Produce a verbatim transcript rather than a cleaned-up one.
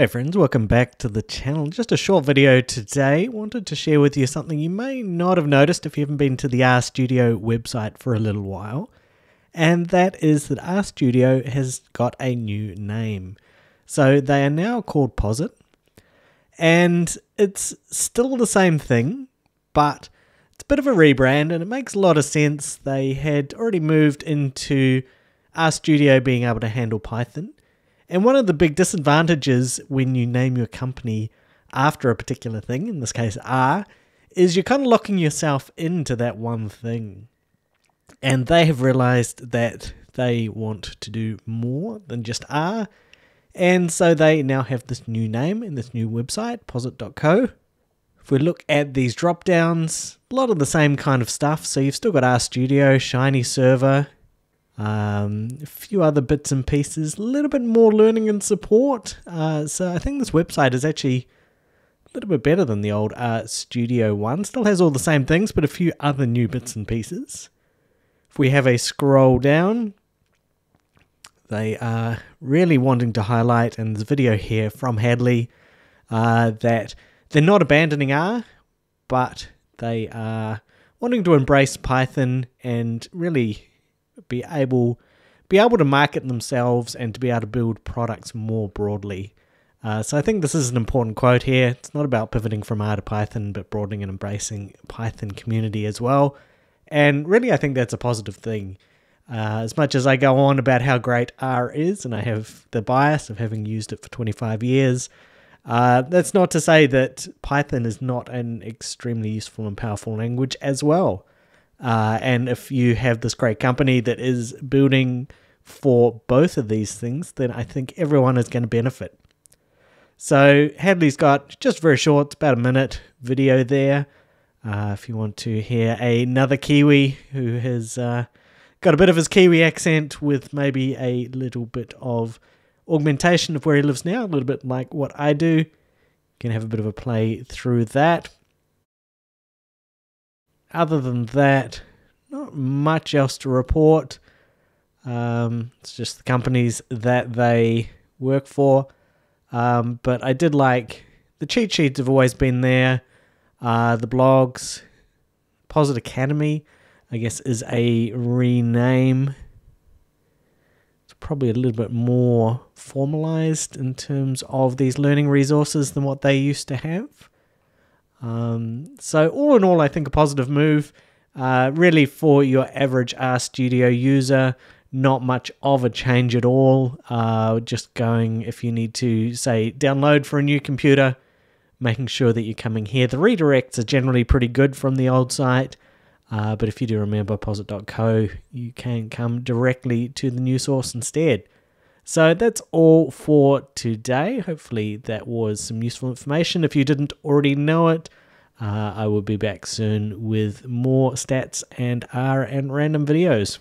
Hey friends, welcome back to the channel. Just a short video today. Wanted to share with you something you may not have noticed if you haven't been to the RStudio website for a little while, and that is that RStudio has got a new name. So they are now called Posit, and it's still the same thing, but it's a bit of a rebrand and it makes a lot of sense. They had already moved into RStudio being able to handle Python. And one of the big disadvantages when you name your company after a particular thing, in this case R, is you're kind of locking yourself into that one thing. And they have realized that they want to do more than just R. And so they now have this new name and this new website, posit dot co. If we look at these drop downs, a lot of the same kind of stuff. So you've still got RStudio, Shiny server, Um, a few other bits and pieces, a little bit more learning and support. Uh, so I think this website is actually a little bit better than the old RStudio one. Still has all the same things, but a few other new bits and pieces. If we have a scroll down, they are really wanting to highlight in this video here from Hadley uh, that they're not abandoning R, but they are wanting to embrace Python and really be able be able to market themselves and to be able to build products more broadly. Uh, so I think this is an important quote here. It's not about pivoting from R to Python, but broadening and embracing Python community as well. And really, I think that's a positive thing. Uh, as much as I go on about how great R is, and I have the bias of having used it for twenty-five years, uh, that's not to say that Python is not an extremely useful and powerful language as well. Uh, and if you have this great company that is building for both of these things, then I think everyone is going to benefit. So Hadley's got just very short, it's about a minute video there. Uh, if you want to hear another Kiwi who has uh, got a bit of his Kiwi accent with maybe a little bit of augmentation of where he lives now, a little bit like what I do, you can have a bit of a play through that. Other than that, not much else to report. Um, it's just the companies that they work for. Um, but I did like the cheat sheets have always been there. Uh, the blogs, Posit Academy, I guess, is a rename. It's probably a little bit more formalized in terms of these learning resources than what they used to have. Um, so all in all, I think a positive move, uh, really for your average RStudio user, not much of a change at all. Uh, just going, if you need to say download for a new computer, making sure that you're coming here. The redirects are generally pretty good from the old site. Uh, but if you do remember posit dot co, you can come directly to the new source instead. So that's all for today. Hopefully that was some useful information. If you didn't already know it, uh, I will be back soon with more stats and R and random videos.